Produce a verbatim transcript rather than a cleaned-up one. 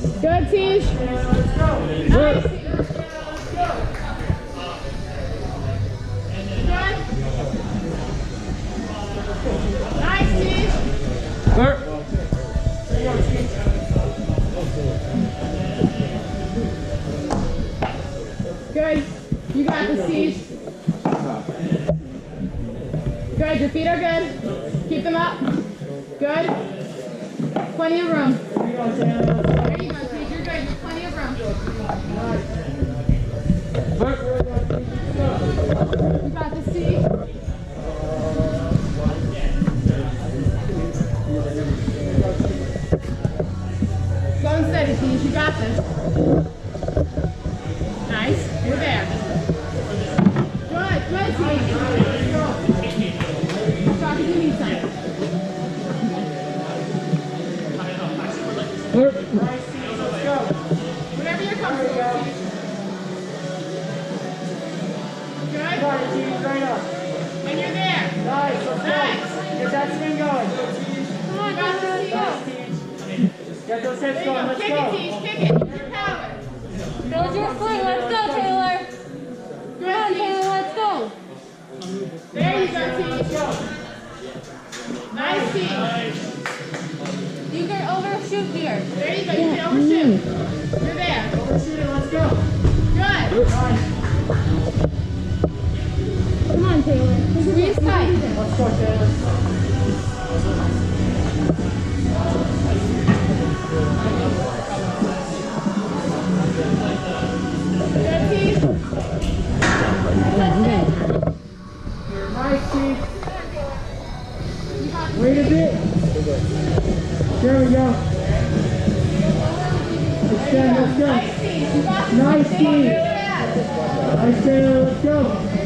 Good, Tish. Nice. Good. Nice, Tish. Sir. Good. You got the Tish. Good. Your feet are good. Keep them up. Good. Plenty of room. There you go, Tish. You're good. You're plenty of room. You got the Tish. You got this. Nice. You're there. Good. Good, Tish. Talk if you need something. Whatever you're comfortable with. Good. And you're there. Nice. Nice. Get that swing going. Come on, guys. Let's go. Get those hips going, let's kick go. Kick it, Tish, kick it. Use your power. Build your foot, let's go, Taylor. Come on, Taylor, let's go. There you go, Tish. Nice, Tish. You can overshoot here. There you go, you can overshoot. You're there. Overshoot it, let's go. Good. Come on, Taylor. Squeeze tight. Let's go, Taylor. Wait a bit. There we go. Let's go. Nice team. Nice team. Let's go.